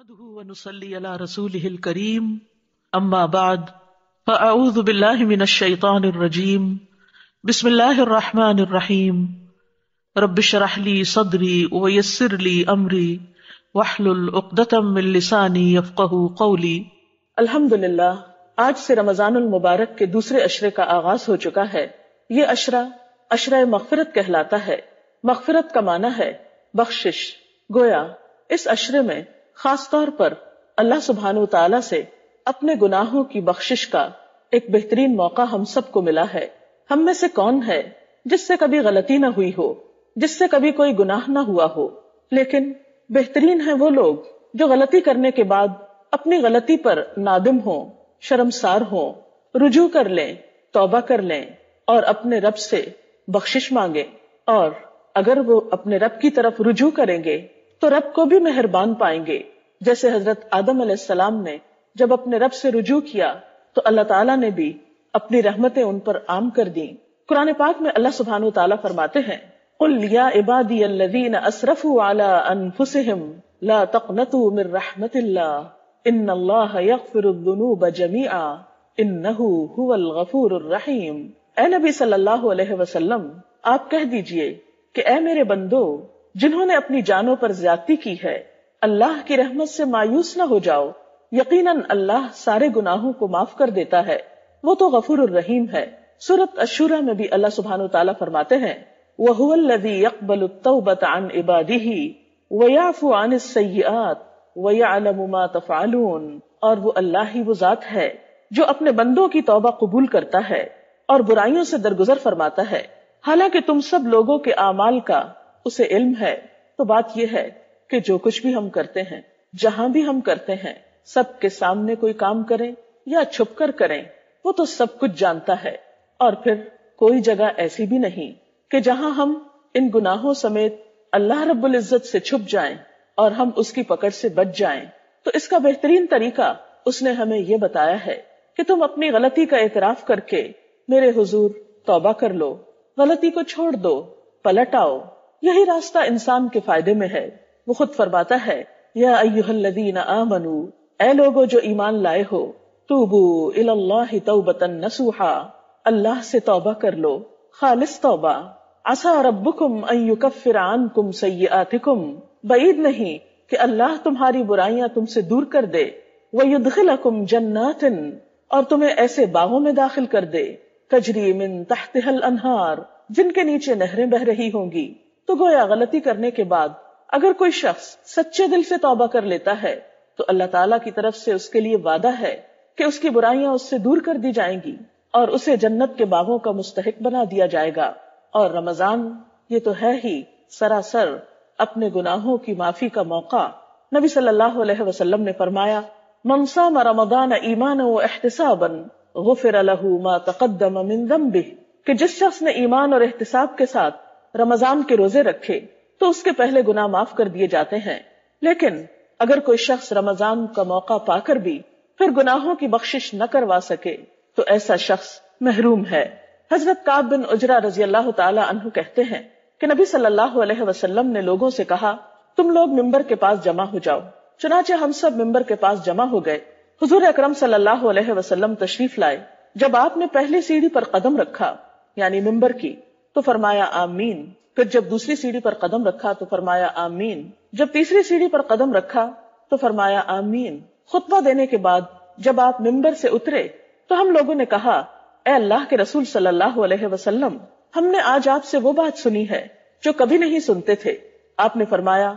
अल्हम्दुलिल्लाह, आज से रमजानुल मुबारक के दूसरे अशरे का आगाज हो चुका है। ये अशरा अशरा मगफिरत कहलाता है। मगफिरत का माना है बख्शिश। गोया इस अशरे में खास तौर पर अल्लाह सुब्हानहू तआला से अपने गुनाहों की बख्शिश का एक बेहतरीन मौका हम सबको मिला है। हम में से कौन है जिससे कभी गलती ना हुई हो, जिससे कभी कोई गुनाह ना हुआ हो? लेकिन बेहतरीन है वो लोग जो गलती करने के बाद अपनी गलती पर नादिम हो, शर्मसार हो, रुजू कर लें, तौबा कर लें और अपने रब से बख्शिश मांगे। और अगर वो अपने रब की तरफ रुजू करेंगे तो रब को भी मेहरबान पाएंगे। जैसे हजरत आदम अलैहिस्सलाम ने जब अपने रब से रुजू किया तो अल्लाह ताला ने भी अपनी रहमतें उन पर आम कर दी। कुरान पाक में अल्लाह सुब्हानहू तआला फरमाते हैं, कुल या इबादी अल्लज़ीना असरफू अला अनफुसिहिम ला तक़नतू मिन रहमतिल्लाह इन्नल्लाह यग़फिरुद्दुनूब जमीआ इन्नहू हुवल गफूरुर रहीम। ऐ नबी सल्लल्लाहु अलैहि वसल्लम, आप कह दीजिए कि ऐ मेरे बंदो, जिन्होंने अपनी जानों पर ज्यादती की है, अल्लाह की रहमत से मायूस न हो जाओ। यकीनन अल्लाह सारे गुनाहों को माफ कर देता है, वो तो गफूरुर रहीम है। सूरत अशूरा में भी अल्लाह सुब्हानहू तआला फरमाते हैं, वहुवल्लज़ी यक़बलुत तौबत अन इबादिही वयअफ़ू अनिस सय्यिआत वयअलमु मा तफ़अलून। और वो अल्लाह ही वो जात है जो अपने बंदों की तौबा कबूल करता है और बुराइयों से दरगुजर फरमाता है, हालांकि तुम सब लोगों के आमाल का उसे इल्म है। तो बात यह है कि जो कुछ भी हम करते हैं, जहां भी हम करते हैं, सबके सामने कोई काम करें या छुपकर करें, वो तो सब कुछ जानता है। और फिर कोई जगह ऐसी भी नहीं कि जहां हम इन गुनाहों समेत अल्लाह रब्बुल इज्जत से छुप जाएं और हम उसकी पकड़ से बच जाएं। तो इसका बेहतरीन तरीका उसने हमें यह बताया है कि तुम अपनी गलती का एतराफ करके मेरे हुजूर तौबा कर लो, गलती को छोड़ दो, पलट आओ। यही रास्ता इंसान के फायदे में है। वो खुद फरमाता है, या अय्युहल्लज़ीना आमनू, ऐ लोगो जो ईमान लाए हो, तूबू इलल्लाहि तौबतन नसूहा, अल्लाह से तौबा कर लो, खालिस तौबा। असा रब्बुकुम अन युकफ्फिर अन्कुम सय्यिआतिकुम, बईद नहीं कि अल्लाह तुम्हारी बुराइयां तुमसे दूर कर दे। व युदखिलकुम जन्नातिन, और तुम्हें ऐसे बागों में दाखिल कर दे, तजरी मिन तहतिहल अनहार, जिनके नीचे नहरें बह रही होंगी। तो गोया गलती करने के बाद अगर कोई शख्स सच्चे दिल से तौबा कर लेता है तो अल्लाह ताला की तरफ से उसके लिए वादा है कि उसकी बुराइयां उससे दूर कर दी जाएंगी और उसे जन्नत के बागों का मुस्तहिक बना दिया जाएगा। और रमजान ये तो है ही सरासर अपने गुनाहों की माफी का मौका। नबी सल्लल्लाहु अलैहि वसल्लम ने फरमाया, मन साम रमजान ईमानन व इहतिसाबन गुफिर लहू मा तक़द्दम मिन ज़म्बिह, कि जिस शख्स ने ईमान और एहतिसाब के साथ रमजान के रोजे रखे तो उसके पहले गुनाह माफ कर दिए जाते हैं। लेकिन अगर कोई शख्स रमजान का मौका पाकर भी फिर गुनाहों की बख्शिश न करवा सके तो ऐसा शख्स महरूम है। हजरत काब बिन उजरा रजी अल्लाह ताला अन्हु कहते हैं कि नबी सल्लल्लाहु अलैहि वसल्लम ने लोगों से कहा, तुम लोग मिंबर के पास जमा हो जाओ। चुनाचे हम सब मिंबर के पास जमा हो गए। हुजूर अकरम सल्लल्लाहु अलैहि वसल्लम तशरीफ लाए। जब आपने पहली सीढ़ी पर कदम रखा यानी मिंबर की, तो फरमाया आमीन। फिर जब दूसरी सीढ़ी पर कदम रखा तो फरमाया आमीन। जब तीसरी सीढ़ी पर कदम रखा तो फरमाया आमीन। खुतबा देने के बाद जब आप मिंबर से उतरे तो हम लोगों ने कहा, ऐ अल्लाह के रसूल सल्लल्लाहु अलैहि वसल्लम, हमने आज आपसे वो बात सुनी है जो कभी नहीं सुनते थे। आपने फरमाया,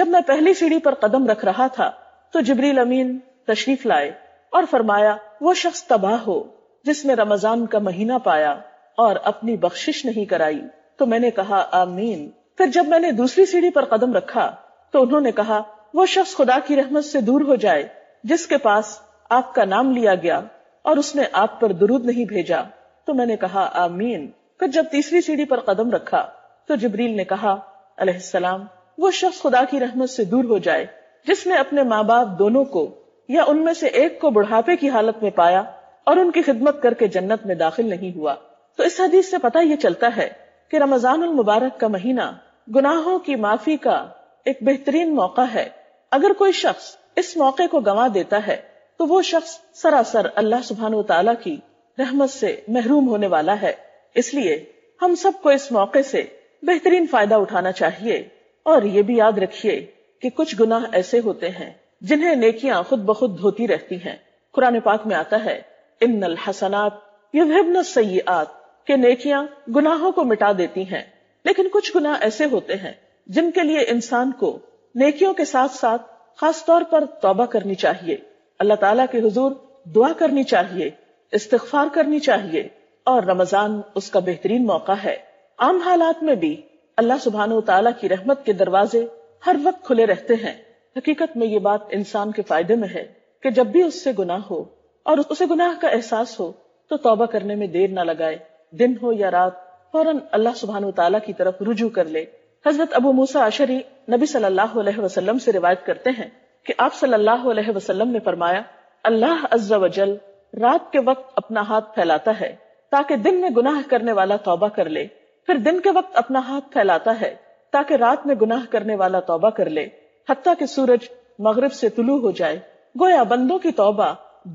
जब मैं पहली सीढ़ी पर कदम रख रहा था तो जिब्रील अमीन तशरीफ लाए और फरमाया, वो शख्स तबाह हो जिसने रमजान का महीना पाया और अपनी बख्शिश नहीं कराई। तो मैंने कहा आमीन। फिर जब मैंने दूसरी सीढ़ी पर कदम रखा तो उन्होंने कहा, वो शख्स खुदा की रहमत से दूर हो जाए जिसके पास आपका नाम लिया गया और उसने आप पर दुरूद नहीं भेजा। तो मैंने कहा आमीन। फिर जब तीसरी सीढ़ी पर कदम रखा तो जिब्रील ने कहा, अलैहिस्सलाम, वो शख्स खुदा की रहमत से दूर हो जाए जिसने अपने माँ बाप दोनों को या उनमें से एक को बुढ़ापे की हालत में पाया और उनकी खिदमत करके जन्नत में दाखिल नहीं हुआ। तो इस हदीस से पता ये चलता है कि रमजानुल मुबारक का महीना गुनाहों की माफी का एक बेहतरीन मौका है। अगर कोई शख्स इस मौके को गंवा देता है तो वो शख्स सरासर अल्लाह सुभान व तआला की रहमत से महरूम होने वाला है। इसलिए हम सबको इस मौके से बेहतरीन फायदा उठाना चाहिए। और ये भी याद रखिए कि कुछ गुनाह ऐसे होते हैं जिन्हें नेकियां खुद ब खुद धोती रहती हैं। कुरान पाक में आता है इन्नल हसनात युज़हिब्न सय्यिआत के नेकियां गुनाहों को मिटा देती हैं। लेकिन कुछ गुनाह ऐसे होते हैं जिनके लिए इंसान को नेकियों के साथ साथ खास तौर पर तौबा करनी चाहिए, अल्लाह ताला के हुजूर दुआ करनी चाहिए, इस्तिगफार करनी चाहिए। और रमजान उसका बेहतरीन मौका है। आम हालात में भी अल्लाह सुभान व तआला की रहमत के दरवाजे हर वक्त खुले रहते हैं। हकीकत में ये बात इंसान के फायदे में है कि जब भी उससे गुनाह हो और उसे गुनाह का एहसास हो तो तौबा करने में देर ना लगाए, दिन हो या रात फौरन अल्लाह सुभान व तआला की तरफ रुजू कर ले। हजरत अबू मूसा अशरी नबी सल्लल्लाहु अलैहि वसल्लम से रिवायत करते हैं कि आप सल्लल्लाहु अलैहि वसल्लम ने फरमाया, अल्लाह अज़्ज़ा वजल रात के वक्त अपना हाथ फैलाता है ताकि दिन में गुनाह करने वाला तौबा कर ले, फिर दिन के वक्त अपना हाथ फैलाता है ताकि रात में गुनाह करने वाला तौबा कर ले, हत्ता कि सूरज मगरिब से तुलू हो जाए। गोया बंदों की तौबा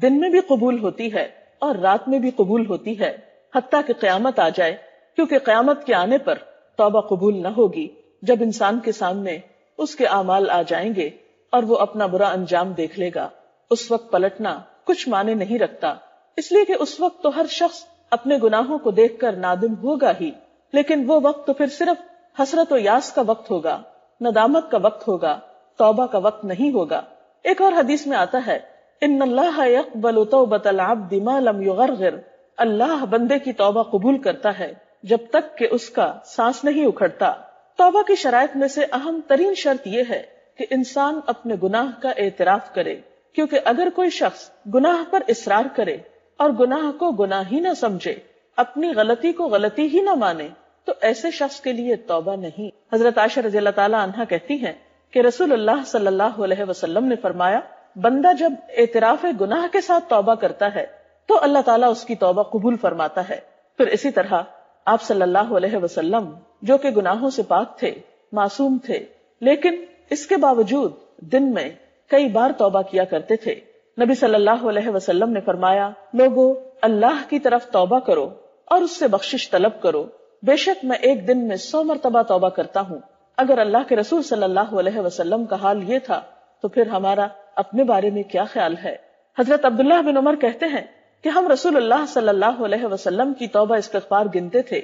दिन में भी कबूल होती है और रात में भी कबूल होती है, हत्ता कि क़यामत आ जाए, क्योंकि क़यामत के आने पर तौबा कबूल न होगी। जब इंसान के सामने उसके आमाल आ जाएंगे और वो अपना बुरा अंजाम देख लेगा, उस वक्त पलटना कुछ माने नहीं रखता। इसलिए कि उस वक्त तो हर शख्स अपने गुनाहों को देखकर नादिम होगा ही, लेकिन वो वक्त तो फिर सिर्फ हसरत और यास का वक्त होगा, नदामत का वक्त होगा, तौबा का वक्त नहीं होगा। एक और हदीस में आता है इन्नल्लाह यक़बलु तौबतल अब्दि मा लम युग़रग़िर, अल्लाह बंदे की तौबा कबूल करता है जब तक कि उसका सांस नहीं उखड़ता। तौबा की शराइत में से अहम तरीन शर्त यह है कि इंसान अपने गुनाह का एतराफ करे, क्योंकि अगर कोई शख्स गुनाह पर इसरार करे और गुनाह को गुनाह ही न समझे, अपनी गलती को गलती ही न माने, तो ऐसे शख्स के लिए तौबा नहीं। हजरत आयशा रज़ियल्लाहु ताला अन्हा कहती हैं कि रसूलुल्लाह सल्लल्लाहु अलैहि वसल्लम ने फरमाया, बंदा जब एतराफ गुनाह के साथ तौबा करता है तो अल्लाह ताला उसकी तौबा कबूल फरमाता है। फिर इसी तरह आप सल्लल्लाहु अलैहि वसल्लम जो कि गुनाहों से पाक थे, मासूम थे, लेकिन इसके बावजूद दिन में कई बार तौबा किया करते थे। नबी सल्लल्लाहु अलैहि वसल्लम ने फरमाया, लोगों अल्लाह की तरफ तौबा करो और उससे बख्शिश तलब करो, बेशक मैं एक दिन में 100 मरतबा तौबा करता हूँ। अगर अल्लाह के रसूल सल्लल्लाहु अलैहि वसल्लम का हाल ये था तो फिर हमारा अपने बारे में क्या ख्याल है। हजरत अब्दुल्लाह बिन उमर कहते हैं कि हम रसूलुल्लाह सल्लल्लाहु अलैहि वसल्लम की तौबा इस्तिग़फ़ार गिनते थे।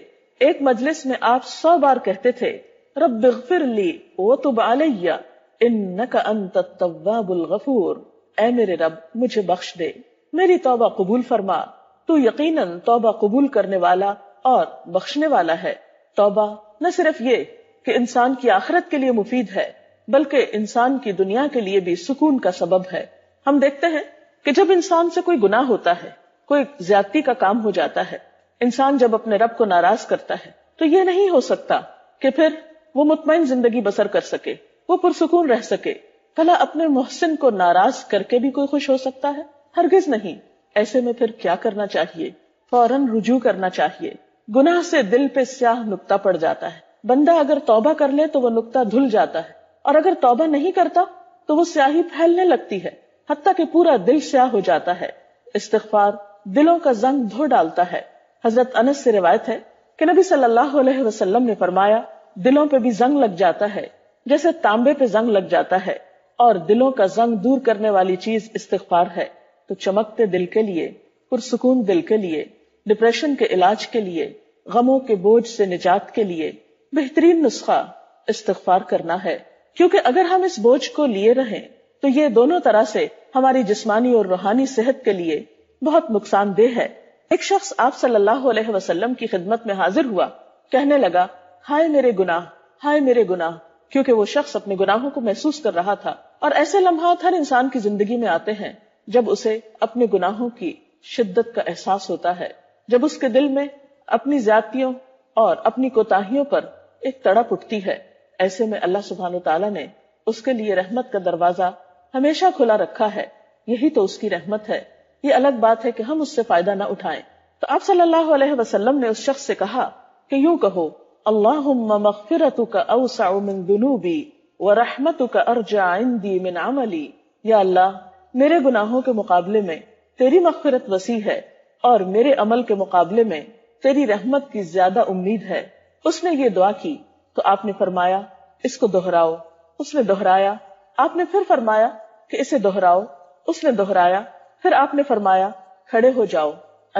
एक मजलिस में आप 100 बार कहते थे रब्बिग़फ़िरली वतुब अलैया इन्नका अंतत तव्वाबुल गफ़ूर, ऐ मेरे रब मुझे बख्श दे, मेरी तौबा कबूल फरमा, तू यकीनन तौबा कबूल करने वाला और बख्शने वाला है। तौबा न सिर्फ ये कि इंसान की आखिरत के लिए मुफीद है, बल्कि इंसान की दुनिया के लिए भी सुकून का सबब है। हम देखते हैं कि जब इंसान से कोई गुनाह होता है, कोई ज्यादती का काम हो जाता है, इंसान जब अपने रब को नाराज करता है तो ये नहीं हो सकता कि फिर वो मुतमईन जिंदगी बसर कर सके, वो पुरसुकून रह सके। भला अपने मोहसिन को नाराज करके भी कोई खुश हो सकता है? हरगिज नहीं। ऐसे में फिर क्या करना चाहिए? फौरन रुजू करना चाहिए। गुनाह से दिल पे स्याह नुक्ता पड़ जाता है। बंदा अगर तौबा कर ले तो वो नुक्ता धुल जाता है, और अगर तौबा नहीं करता तो वो स्याही फैलने लगती है, हत्ता कि पूरा दिल स्याह हो जाता है। इस्तिग़फ़ार दिलों का जंग धो डालता है। हजरत अनस से रिवायत है कि नबी सल्लल्लाहु अलैहि वसल्लम ने फरमाया, दिलों पे भी जंग लग जाता है जैसे तांबे पे जंग लग जाता है, और दिलों का जंग दूर करने वाली चीज इस्तिग़फ़ार है। तो चमकते दिल के लिए, पुरसुकून दिल के लिए, डिप्रेशन के इलाज के लिए, गमों के बोझ से निजात के लिए बेहतरीन नुस्खा इस्तिग़फ़ार करना है। क्योंकि अगर हम इस बोझ को लिए रहें तो ये दोनों तरह से हमारी जिस्मानी और रूहानी सेहत के लिए बहुत नुकसानदेह है। एक शख्स आप सल्लल्लाहु अलैहि वसल्लम की खिदमत में हाजिर हुआ, कहने लगा, हाय मेरे गुनाह, हाय मेरे गुनाह, क्योंकि वो शख्स अपने गुनाहों को महसूस कर रहा था। और ऐसे लम्हात हर इंसान की जिंदगी में आते हैं जब उसे अपने गुनाहों की शिद्दत का एहसास होता है, जब उसके दिल में अपनी ज़्यादतियों और अपनी कोताहियों पर एक तड़प उठती है। ऐसे में अल्लाह सुभान व तआला ने उसके लिए रहमत का दरवाजा हमेशा खुला रखा है। यही तो उसकी रहमत है। ये अलग बात है कि हम उससे फायदा ना उठाएं। तो आप सल्लल्लाहु अलैहि वसल्लम ने उस शख्स से कहा कि यूं कहो, अल्लाहुम्मा मग़फ़िरतुका औसअ मिन दुनूबी व रहमतुका अर्जअ इन्दी मिन अमली या अल्लाह, मेरे गुनाहों के मुकाबले में तेरी मग़फ़िरत वसी है और मेरे अमल के मुकाबले में तेरी रहमत की ज्यादा उम्मीद है। उसने ये दुआ की तो आपने फरमाया इसको दोहराओ, उसने दोहराया, आपने फिर फरमाया कि इसे दोहराओ, उसने दोहराया, फिर आपने फरमाया खड़े हो जाओ,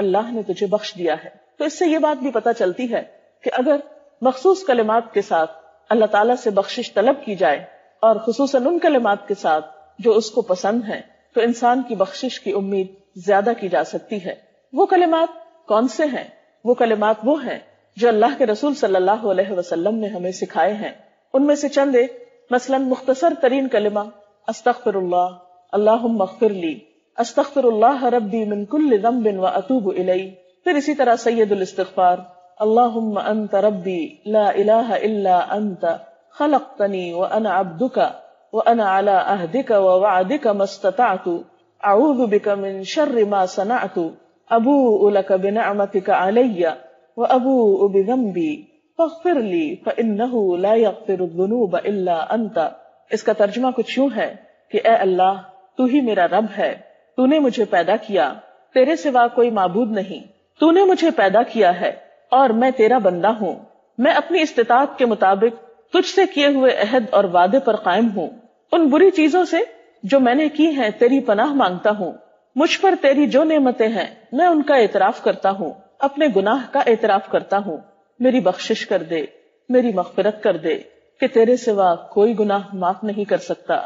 अल्लाह ने तुझे बख्श दिया है। तो इससे ये बात भी पता चलती है कि अगर मखसूस कलिमात के साथ अल्लाह ताला से बख्शिश तलब की जाए और खुसूसन उन कलिमात के साथ जो उसको पसंद है, तो इंसान की बख्शिश की उम्मीद ज्यादा की जा सकती है। वो कलिमात कौन से हैं? वो कलिमात वो हैं जो अल्लाह के रसूल सल्लल्लाहु अलैहि वसल्लम ने हमें सिखाए हैं। उनमें से चंद एक, मसलन मुख्तसर तरीन कलिमा अस्तगफिरुल्लाह, अल्लाहुम्मा अगफिरली, अस्तगफिरुल्लाह रब्बी मिन कुल्लि ज़ंबिन व अतूबु इलैहि। फिर इसी तरह सैयदुल इस्तिगफार, अल्लाहुम्मा अंत रब्बी ला इलाहा इल्ला अंत खलक्तनी व अना अब्दुका व अना अला अहदिका व वअदिका मस्तताअतु अऊज़ु बिका मिन शर्रि मा सनअतु अबूउ लका बिनिअमतिका अलैया व अबूउ बिज़ंबी फ़ग़्फ़िरली फ़इन्नहु ला यग़्फ़िरुज़्ज़ुनूब इल्ला अंत। इसका तर्जुमा कुछ यूं है कि ए अल्लाह, तू ही मेरा रब है, तूने मुझे पैदा किया, तेरे सिवा कोई माबूद नहीं, तूने मुझे पैदा किया है और मैं तेरा बंदा हूँ। मैं अपनी इस्तिताअत के मुताबिक तुझसे किए हुए अहद और वादे पर कायम हूँ। उन बुरी चीजों से जो मैंने की हैं तेरी पनाह मांगता हूँ। मुझ पर तेरी जो नेमतें हैं मैं उनका एतराफ करता हूँ, अपने गुनाह का एतराफ करता हूँ। मेरी बख्शिश कर दे, मेरी मग़फ़िरत कर दे कि तेरे सिवा कोई गुनाह माफ नहीं कर सकता।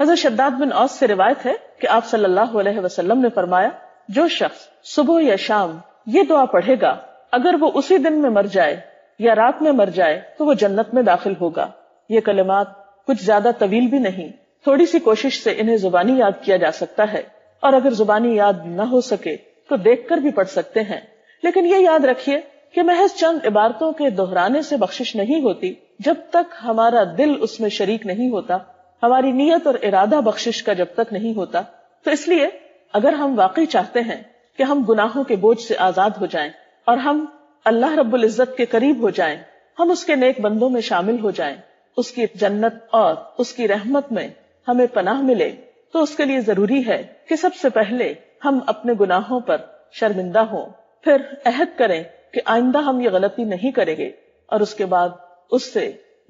हज़रत शद्दाद बिन औस से रिवायत है कि आप सल्लल्लाहु अलैहि वसल्लम ने फरमाया, जो शख्स सुबह या शाम ये दुआ पढ़ेगा, अगर वो उसी दिन में मर जाए या रात में मर जाए तो वो जन्नत में दाखिल होगा। ये कलिमात कुछ ज्यादा तवील भी नहीं, थोड़ी सी कोशिश से इन्हें जुबानी याद किया जा सकता है, और अगर जुबानी याद न हो सके तो देख कर भी पढ़ सकते हैं। लेकिन ये याद रखिए कि महज चंद इबारतों के दोहराने से बख्शिश नहीं होती, जब तक हमारा दिल उसमें शरीक नहीं होता, हमारी नीयत और इरादा बख्शिश का जब तक नहीं होता। तो इसलिए अगर हम वाकई चाहते हैं कि हम गुनाहों के बोझ से आजाद हो जाएं और हम अल्लाह रब्बुल इज्जत के करीब हो जाएं, हम उसके नेक बंदों में शामिल हो जाएं, उसकी जन्नत और उसकी रहमत में हमें पनाह मिले, तो उसके लिए जरूरी है कि सबसे पहले हम अपने गुनाहों पर शर्मिंदा हों, फिर अहद करें कि आइंदा हम ये गलती नहीं करेंगे, और उसके बाद उससे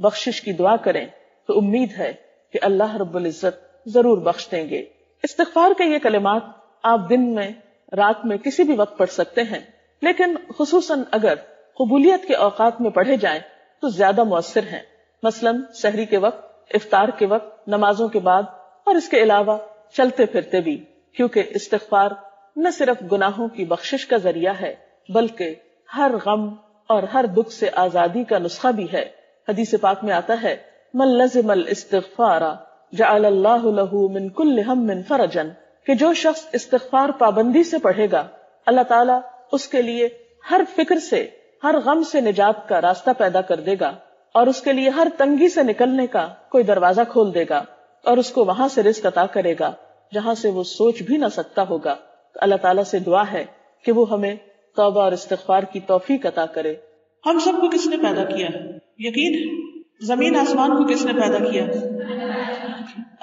बख्शिश की दुआ करें। तो उम्मीद है कि अल्लाह रब्बुल इज्जत जरूर बख्श देंगे। इस्तिग़फ़ार के ये कलिमात आप दिन में, रात में, किसी भी वक्त पढ़ सकते हैं, लेकिन खुसूसन अगर कबूलियत के औकात में पढ़े जाएं तो ज्यादा मुअस्सर हैं। मसलन सहरी के वक्त, इफ्तार के वक्त, नमाजों के बाद, और इसके अलावा चलते फिरते भी, क्योंकि इस्तिग़फ़ार न सिर्फ गुनाहों की बख्शिश का जरिया है बल्कि हर गम और हर दुख से आजादी का नुस्खा भी है। हदीस पाक में आता है, मन लज़िमल इस्तिग़फ़ारा जअल अल्लाहु लहू मिन कुल्लि हम्मिन फ़रजन, कि जो शख्स इस्तिग़फ़ार पाबंदी से पढ़ेगा, अल्लाह ताला उसके लिए हर फिक्र से, हर गम से निजात का रास्ता पैदा कर देगा, और उसके लिए हर तंगी से निकलने का कोई दरवाजा खोल देगा, और उसको वहां से रिज़्क़ अता करेगा जहां से वो सोच भी ना सकता होगा। तो अल्लाह ताला से दुआ है कि वो हमें तौबा और इस्तिग़फ़ार की तौफीक अता करे। हम सबको किसने पैदा किया है? यकीन है। जमीन आसमान को किसने पैदा किया?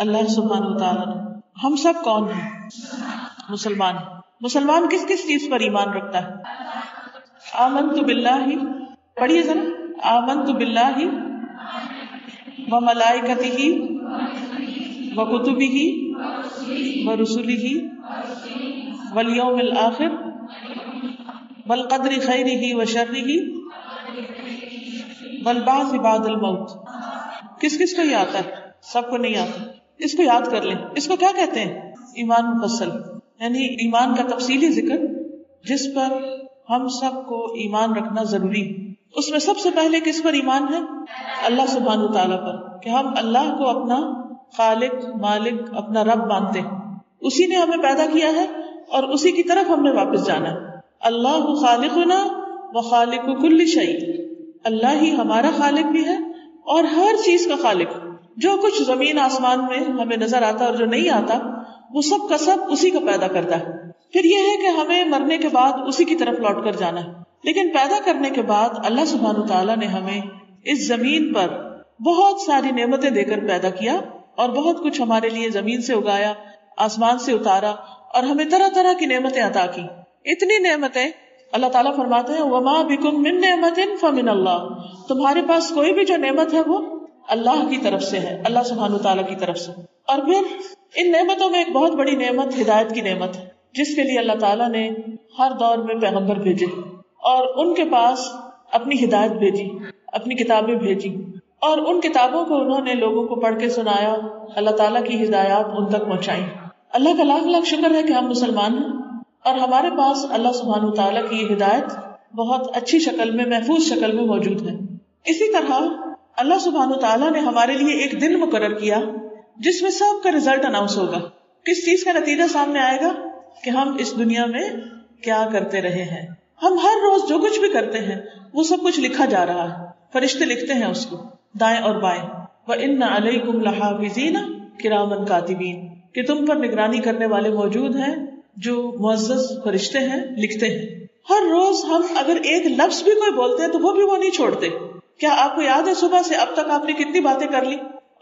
अल्लाह सुब्हानहू तआला ने। हम सब कौन हैं? मुसलमान। मुसलमान किस किस चीज पर ईमान रखता है? आमन्तु बिल्लाहि, पढ़िए जरा, आमन्तु बिल्लाहि व मलाइकतिही व कुतुबिही व रुसुलिही वल यौमिल आखिर वल क़द्रि ख़ैरिही व शर्रिही वल बाअस बअदल मौत। किस किस को ये आता है? सबको नहीं आता। इसको याद कर लें। इसको क्या कहते हैं? ईमान मुफस्सल, यानी ईमान का तफसीली जिक्र, जिस पर हम सबको ईमान रखना जरूरी है। उसमें सबसे पहले किस पर ईमान है? अल्लाह सुब्हानहू तआला पर, कि हम अल्लाह को अपना खालिक, मालिक, अपना रब मानते हैं। उसी ने हमें पैदा किया है और उसी की तरफ हमने वापस जाना है। अल्लाहु खालिकुना व खालिकु कुल्लि शै, अल्लाह ही हमारा खालिक भी है और हर चीज का खालिक। जो कुछ जमीन आसमान में हमें नजर आता और जो नहीं आता, वो सब का सब उसी का पैदा करता है। फिर यह है कि हमें मरने के बाद उसी की तरफ लौट कर जाना है। लेकिन पैदा करने के बाद अल्लाह सुब्हानहू तआला ने हमें इस जमीन पर बहुत सारी नेमतें देकर पैदा किया और बहुत कुछ हमारे लिए जमीन से उगाया, आसमान से उतारा और हमें तरह तरह की नेमतें अता की। इतनी नेमतें, अल्लाह ताला फरमाते हैं वमा बिकुम मिन नेमतिन फमिन अल्लाह, तुम्हारे पास कोई भी जो नेमत है वो अल्लाह की तरफ से है, अल्लाह सुभान व तआला की तरफ से। और फिर इन नेमतों में एक बहुत बड़ी नेमत हिदायत की नेमत है, जिसके लिए अल्लाह ताला ने हर दौर में पैगम्बर भेजे और उनके पास अपनी हिदायत भेजी, अपनी किताबें भेजी और उन किताबों को उन्होंने लोगों को पढ़ के सुनाया, अल्लाह ताला की हिदायत उन तक पहुँचाई। अल्लाह का लाख लाख शुक्र है कि हम मुसलमान हैं और हमारे पास अल्लाह सुभान व तआला की हिदायत बहुत अच्छी शक्ल में, महफूज शक्ल में मौजूद है। इसी तरह अल्लाह सुभान व तआला ने हमारे लिए एक दिन मुकर्रर किया जिसमें सबका रिजल्ट अनाउंस होगा, किस चीज का नतीजा सामने आएगा कि हम इस दुनिया में क्या करते रहे हैं। हम हर रोज जो कुछ भी करते हैं वो सब कुछ लिखा जा रहा है, फरिश्ते लिखते हैं उसको दाएं और बाएं। व इन्ना अलैकुम लहाफिज़ीना किरामन कातिबीन, कि तुम पर निगरानी करने वाले मौजूद हैं जो मुअज़्ज़ज़ फरिश्ते हैं, लिखते हैं। हर रोज हम अगर एक लफ्ज भी कोई बोलते हैं तो वो भी वो नहीं छोड़ते। क्या आपको याद है सुबह से अब तक आपने कितनी बातें कर ली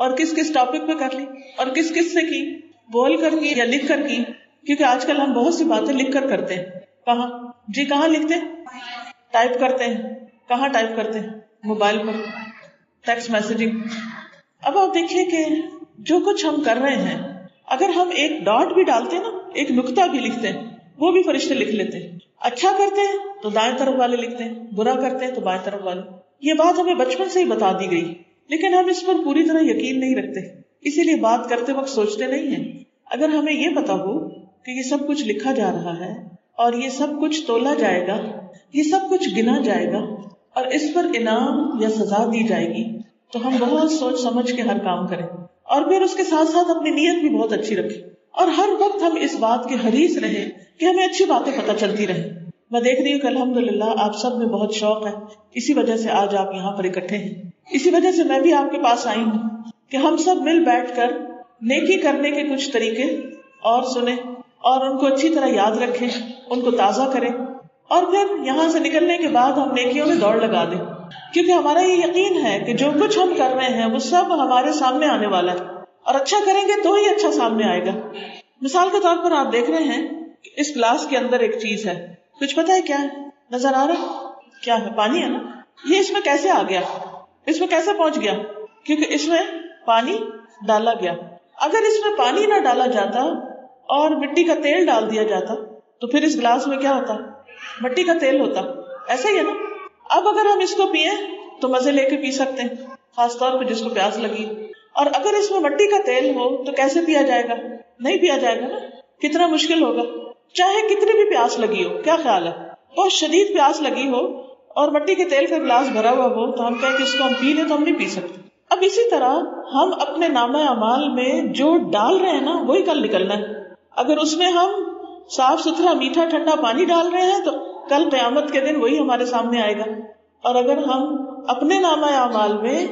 और किस किस टॉपिक पे कर ली और किस किस से की, बोल कर की या लिख कर की? क्योंकि आजकल हम बहुत सी बातें लिख कर करते हैं। कहाँ लिखते हैं? टाइप करते हैं। कहाँ टाइप करते हैं? मोबाइल पर, टेक्स्ट मैसेजिंग। अब आप देखिए कि जो कुछ हम कर रहे हैं, अगर हम एक डॉट भी डालते हैं ना, एक नुक्ता भी लिखते हैं, वो भी फरिश्ते लिख लेते हैं। अच्छा करते हैं तो दाएं तरफ वाले लिखते हैं, बुरा करते हैं तो बाएं तरफ वाले। ये बात हमें बचपन से ही बता दी गई, लेकिन हम इस पर पूरी तरह यकीन नहीं रखते, इसीलिए बात करते वक्त सोचते नहीं है। अगर हमें ये पता हो कि ये सब कुछ लिखा जा रहा है और ये सब कुछ तोला जाएगा, ये सब कुछ गिना जाएगा और इस पर इनाम या सजा दी जाएगी, तो हम बहुत सोच समझ के हर काम करें और फिर उसके साथ साथ अपनी नीयत भी बहुत अच्छी रखें और हर वक्त हम इस बात के हरीस रहे कि हमें अच्छी बातें पता चलती रहे। मैं देख रही हूँ कि अल्हम्दुलिल्लाह आप सब में बहुत शौक है, इसी वजह से आज आप यहाँ पर इकट्ठे हैं, इसी वजह से मैं भी आपके पास आई हूँ कि हम सब मिल बैठ कर नेकी करने के कुछ तरीके और सुने और उनको अच्छी तरह याद रखें, उनको ताज़ा करें और फिर यहाँ से निकलने के बाद हम नेकियों में दौड़ लगा दें, क्योंकि हमारा ये यकीन है कि जो कुछ हम कर रहे हैं वो सब हमारे सामने आने वाला है और अच्छा करेंगे तो ही अच्छा सामने आएगा। मिसाल के तौर पर आप देख रहे हैं कि इस ग्लास के अंदर एक चीज है, कुछ पता है क्या है? नजर आ रहा है? क्या है? पानी है ना। ये इसमें कैसे आ गया, इसमें कैसे पहुंच गया? क्योंकि इसमें पानी डाला गया। अगर इसमें पानी ना डाला जाता और मिट्टी का तेल डाल दिया जाता तो फिर इस ग्लास में क्या होता? मिट्टी का तेल होता। ऐसा ही है ना। अब अगर हम इसको पिए तो मजे लेके पी सकते हैं, खासतौर पर जिसको प्यास लगी। और अगर इसमें मिट्टी का तेल हो तो कैसे पिया जाएगा? नहीं पिया जाएगा ना, कितना मुश्किल होगा, चाहे कितनी भी प्यास लगी हो। क्या ख्याल है? बहुत शदीद प्यास लगी हो और मिट्टी के तेल का गिलास भरा हुआ हो तो हम कहें कि इसको हम पी लें, तो हम नहीं पी सकते। अब इसी तरह हम अपने नामा अमाल में जो डाल रहे हैं ना, वही कल निकलना है। अगर उसमें हम साफ सुथरा मीठा ठंडा पानी डाल रहे हैं तो कल क़यामत के दिन वही हमारे सामने आएगा। और अगर हम अपने नामा अमाल में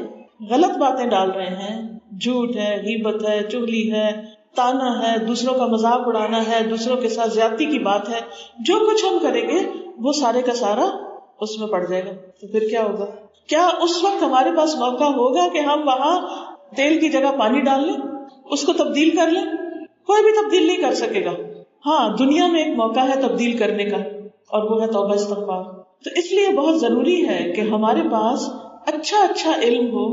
गलत बातें डाल रहे हैं, झूठ है, गीबत है, चुगली है, ताना है, दूसरों का मजाक उड़ाना है, दूसरों के साथ ज्यादती की बात है, जो कुछ हम करेंगे वो सारे का सारा उसमें पड़ जाएगा। तो फिर क्या होगा? क्या उस वक्त हमारे पास मौका होगा कि हम वहां तेल की जगह पानी डाल लें, उसको तब्दील कर लें? कोई भी तब्दील नहीं कर सकेगा। हाँ, दुनिया में एक मौका है तब्दील करने का और वो है तौबा इस्तिग़फ़ार। तो इसलिए बहुत जरूरी है कि हमारे पास अच्छा अच्छा इल्म हो,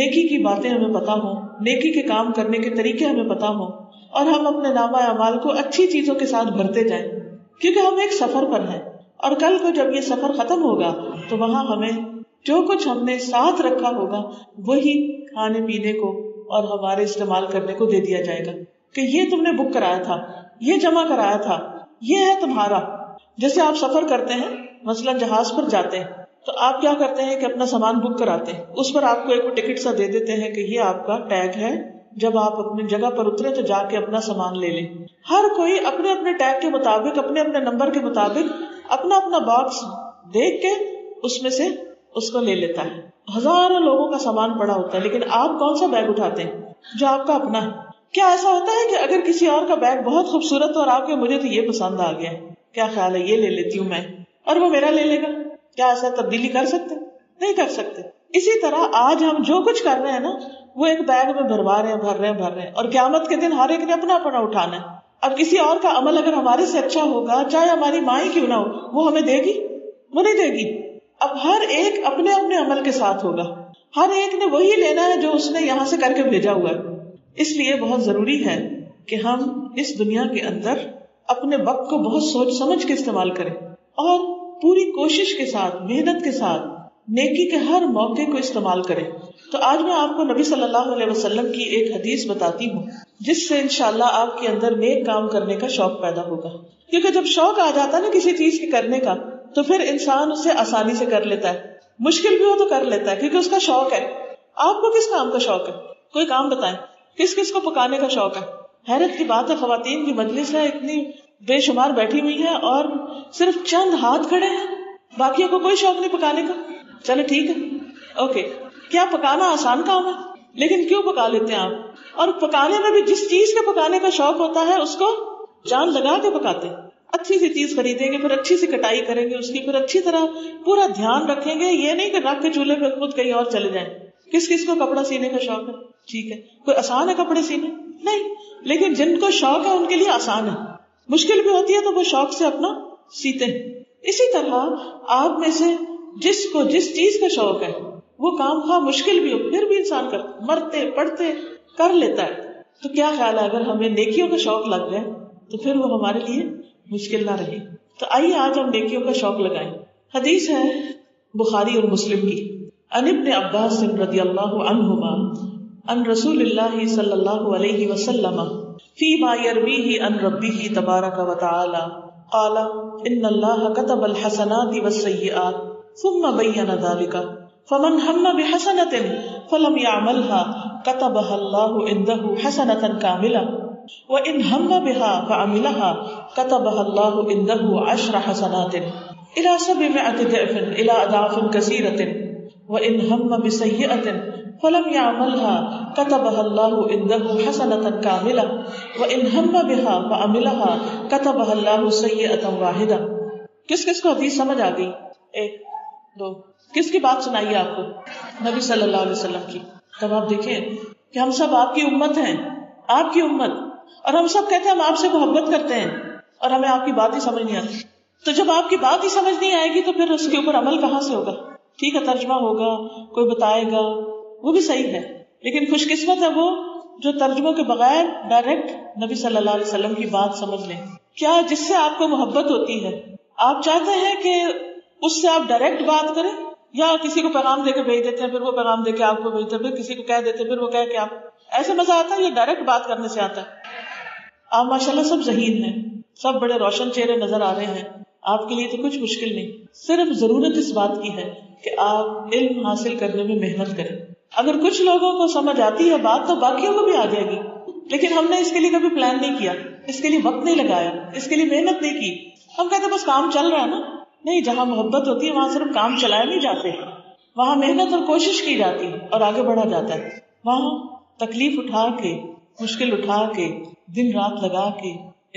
नेकी की बातें हमें पता हो, नेकी के काम करने के तरीके हमें पता हो और हम अपने नामा अमाल को अच्छी चीजों के साथ भरते जाएं, क्योंकि हम एक सफर पर हैं और कल को जब ये सफर खत्म होगा तो वहाँ हमें जो कुछ हमने साथ रखा होगा वही खाने पीने को और हमारे इस्तेमाल करने को दे दिया जाएगा कि ये तुमने बुक कराया था, ये जमा कराया था, ये है तुम्हारा। जैसे आप सफर करते हैं, मसलन जहाज पर जाते हैं, तो आप क्या करते हैं कि अपना सामान बुक कराते हैं, उस पर आपको एक टिकट सा दे देते हैं कि ये आपका टैग है, जब आप अपनी जगह पर उतरे तो जाके अपना सामान ले लें। हर कोई अपने अपने टैग के मुताबिक, अपने अपने नंबर के मुताबिक अपना अपना बॉक्स देख के उसमें से उसको ले लेता है। हजारों लोगों का सामान पड़ा होता है, लेकिन आप कौन सा बैग उठाते हैं? जो आपका अपना है। क्या ऐसा होता है कि अगर किसी और का बैग बहुत खूबसूरत और आपके मुझे तो ये पसंद आ गया, क्या ख्याल है, ये ले लेती हूँ मैं, और वो मेरा ले लेगा? क्या ऐसा तब्दीली कर सकते? नहीं कर सकते। इसी तरह आज हम जो कुछ कर रहे हैं ना, वो एक बैग में भरवा रहे हैं, भर रहे हैं और क्यामत के दिन हर एक ने अपना अपना उठाना है। अब किसी और का अमल अगर हमारे से अच्छा होगा, चाहे हमारी माँ ही क्यों ना हो, वो हमें देगी? वो नहीं देगी। अब हर एक अपने अपने अमल के साथ होगा, हर एक ने वही लेना है जो उसने यहाँ से करके भेजा हुआ है। इसलिए बहुत जरूरी है कि हम इस दुनिया के अंदर अपने वक्त को बहुत सोच समझ के इस्तेमाल करें और पूरी कोशिश के साथ, मेहनत के साथ नेकी के हर मौके को इस्तेमाल करें। तो आज मैं आपको नबी सल्लल्लाहु अलैहि वसल्लम की एक हदीस बताती हूँ, जिससे इंशाल्लाह आपके अंदर नेक काम करने का शौक पैदा होगा। क्योंकि जब शौक आ जाता है ना किसी चीज के करने का, तो फिर इंसान उसे आसानी से कर लेता है, मुश्किल भी हो तो कर लेता है, क्योंकि उसका शौक है। आपको किस काम का शौक है? कोई काम बताएं, किस किस को पकाने का शौक है? हैरत की बात है, खवातीन की मजलिस है, इतनी बेशुमार बैठी हुई है और सिर्फ चंद हाथ खड़े हैं, बाकियों को कोई शौक नहीं पकाने का। चलो ठीक है, ओके। क्या पकाना आसान काम है? लेकिन क्यों पका लेते हैं आप? और पकाने में भी जिस चीज के पकाने का शौक होता है उसको जान लगा के पकाते हैं। अच्छी सी चीज खरीदेंगे, फिर अच्छी सी कटाई करेंगे उसकी, फिर अच्छी तरह पूरा ध्यान रखेंगे। ये नहीं कि रख के चूल्हे पे खुद कहीं और चले जाएं। किस किस को कपड़ा सीने का शौक है? ठीक है, कोई आसान है कपड़े सीने? नहीं, लेकिन जिनको शौक है उनके लिए आसान है, मुश्किल भी होती है तो वो शौक से अपना सीते हैं। इसी तरह आप में से जिसको जिस चीज का शौक है वो काम खा मुश्किल भी हो फिर भी इंसान कर मरते पढ़ते कर लेता है। तो क्या ख्याल है, अगर हमें नेकियों का शौक लग जाए तो फिर वो हमारे लिए मुश्किल ना रहे। तो आइए आज हम नेकियों का शौक लगाएं। हदीस है बुखारी और मुस्लिम की। अन इब्न अब्बास रदियल्लाहु अन्हुमा अन रसूलिल्लाह सल्लल्लाहु अलैहि वसल्लम फी मा यरवीहि अन रब्बिहि तबारक व तआला क़ाला इन्नल्लाह कतबल हसनाति वस्सय्यिआत सुम्मा बय्यना ज़ालिका फमन हम्मा बिहसनतिन फलम यअमलहा कतबहा अल्लाहु इंदहु हसनतन कामिला व इन हम्मा बिहा फअमिलहा कतबहा अल्लाहु इंदहु 10 हसनातिन इला 700 ضعف इला अदाफिन कसीरतिन व इन हम्मा बिसय्यतिन फलम यअमलहा कतबहा अल्लाहु इंदहु हसनतन कामिला व इन हम्मा बिहा फअमिलहा कतबहा अल्लाहु सय्यतन वाहिदा। किस किस को हदीस समझ आ गई? एक दो। किसकी बात सुनाई आपको? नबी सल्लल्लाहु अलैहि वसल्लम की। तब आप देखें कि हम सब आपकी उम्मत हैं, आपकी उम्मत, और हम सब कहते हैं हम आपसे मोहब्बत करते हैं और हमें आपकी बात ही समझ नहीं आती। तो जब आपकी बात ही समझ नहीं आएगी तो फिर उसके ऊपर अमल कहाँ से होगा? ठीक है, तर्जमा होगा, कोई बताएगा, वो भी सही है, लेकिन खुशकिस्मत है वो जो तर्जमों के बगैर डायरेक्ट नबी सल्लल्लाहु अलैहि वसल्लम की बात समझ लें। क्या जिससे आपको मोहब्बत होती है आप चाहते हैं कि उससे आप डायरेक्ट बात करें, या किसी को पैगाम देकर भेज देते हैं, फिर वो पैगाम देकर आपको भेजते हैं, फिर किसी को कह देते हैं, फिर वो कह के आप? ऐसे मजा आता है? ये डायरेक्ट बात करने से आता है। आप माशाल्लाह सब ज़हीन हैं, सब बड़े रोशन चेहरे नजर आ रहे हैं, आपके लिए तो कुछ मुश्किल नहीं। सिर्फ जरूरत इस बात की है कि आप इल्म हासिल करने में मेहनत करें। अगर कुछ लोगों को समझ आती है बात तो बाकियों को भी आ जाएगी, लेकिन हमने इसके लिए कभी प्लान नहीं किया, इसके लिए वक्त नहीं लगाया, इसके लिए मेहनत नहीं की। हम कहते बस काम चल रहा है ना। नहीं, जहाँ मोहब्बत होती है वहाँ सिर्फ काम चलाए नहीं जाते, वहाँ मेहनत और कोशिश की जाती है और आगे बढ़ा जाता है। वहाँ तकलीफ उठा के, मुश्किल उठा के, दिन रात लगा के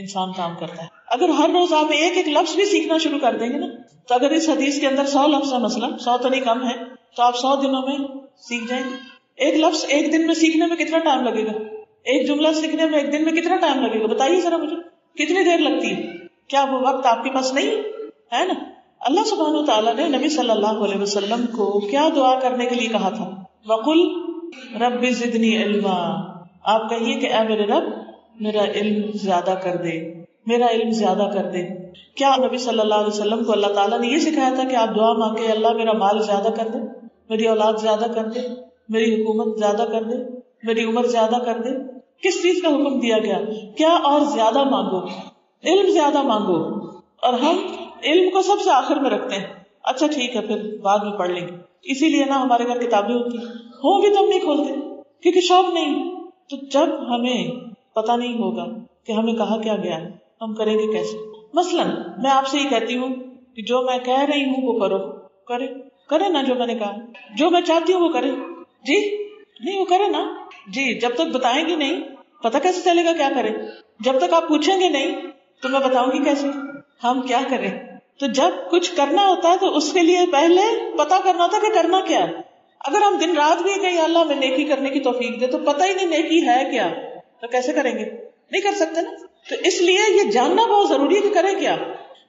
इंसान काम करता है। अगर हर रोज आप एक एक लफ्ज भी सीखना शुरू कर देंगे ना, तो अगर इस हदीस के अंदर 100 लफ्ज है मसलन, 100 तो नहीं कम है, तो आप 100 दिनों में सीख जाएंगे। एक लफ्ज एक दिन में सीखने में कितना टाइम लगेगा? एक जुमला सीखने में एक दिन में कितना टाइम लगेगा? बताइए जरा मुझे, कितनी देर लगती है? क्या वो वक्त आपके पास नहीं है ना? अल्लाह सुब्हानहू तआला ने नबी सल्लल्लाहु अलैहि वसल्लम को क्या दुआ करने के लिए कहा था? वकुल रब्बि ज़िदनी इल्मा। आप कहिए कि ऐ मेरे रब, मेरा इल्म ज्यादा कर दे, मेरा इल्म ज्यादा कर दे। क्या नबी सल्लल्लाहु अलैहि वसल्लम को अल्लाह ताला ने ये सिखाया था कि आप दुआ मांगे, अल्लाह मेरा माल ज्यादा कर दे, मेरी औलाद ज्यादा कर दे, मेरी हुकूमत ज्यादा कर दे, मेरी उम्र ज्यादा कर दे? किस चीज का हुक्म दिया गया? क्या और ज्यादा मांगो, इल्म ज्यादा मांगो। और हम इल्म को सबसे आखिर में रखते हैं। अच्छा ठीक है, फिर बाद में पढ़ लेंगे। इसीलिए ना हमारे घर किताबें होती हो भी तो हम नहीं खोलते, क्योंकि शौक नहीं। तो जब हमें पता नहीं होगा कि हमें कहा क्या गया है, हम करेंगे कैसे? मसलन मैं आपसे ये कहती हूँ कि जो मैं कह रही हूँ वो करो, करे करे ना जो मैंने कहा, जो मैं चाहती हूँ वो करे। जी नहीं, वो करे ना जी। जब तक बताएंगे नहीं पता कैसे चलेगा क्या करे? जब तक आप पूछेंगे नहीं तो मैं बताऊंगी कैसे? हम क्या करें? तो जब कुछ करना होता है तो उसके लिए पहले पता करना होता है कि करना क्या है। अगर हम दिन रात भी कहीं अल्लाह में नेकी करने की तौफीक दे, तो पता ही नहीं नेकी है क्या, तो कैसे करेंगे? नहीं कर सकते ना। तो इसलिए ये जानना बहुत जरूरी है कि करें क्या।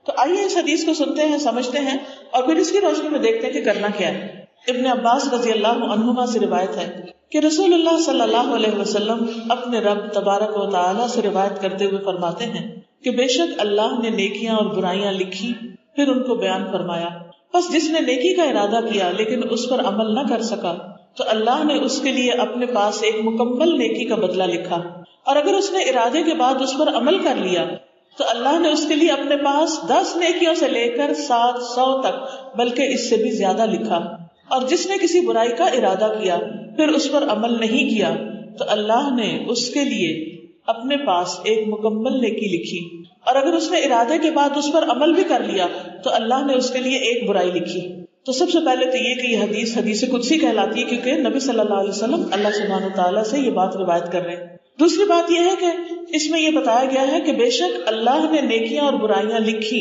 तो आइए इस हदीस को सुनते हैं, समझते हैं और फिर इसकी रोशनी में देखते हैं कि करना क्या है। इब्ने अब्बास रज़ियल्लाहु अन्हुमा से रिवायत है कि रसूलुल्लाह सल्लल्लाहु अलैहि वसल्लम अपने रब तबारक व तआला से रिवायत करते हुए फरमाते हैं कि बेशक अल्लाह ने नेकियां और बुराइयां लिखी, फिर उनको बयान फरमाया। बस जिसने नेकी का इरादा किया लेकिन उस पर अमल न कर सका तो अल्लाह ने उसके लिए अपने पास एक मुकम्मल नेकी का बदला लिखा, और अगर उसने इरादे के बाद उस पर अमल कर लिया तो अल्लाह ने उसके लिए अपने पास 10 नेकियों से लेकर 700 तक बल्कि इससे भी ज्यादा लिखा। और जिसने किसी बुराई का इरादा किया फिर उस पर अमल नहीं किया तो अल्लाह ने उसके लिए अपने पास एक मुकम्मल नेकी लिखी, और अगर उसने इरादे के बाद उस पर अमल भी कर लिया तो अल्लाह ने उसके लिए एक बुराई लिखी। तो सबसे पहले तो ये कि यह हदीस हदीस कुदसी कहलाती है क्योंकि नबी सल्लल्लाहु अलैहि वसल्लम अल्लाह सुब्हानहु तआला से ये बात रिवायत कर रहे हैं। दूसरी बात यह है कि इसमें यह बताया गया है कि बेशक अल्लाह ने नेकियां और बुराइयां लिखी,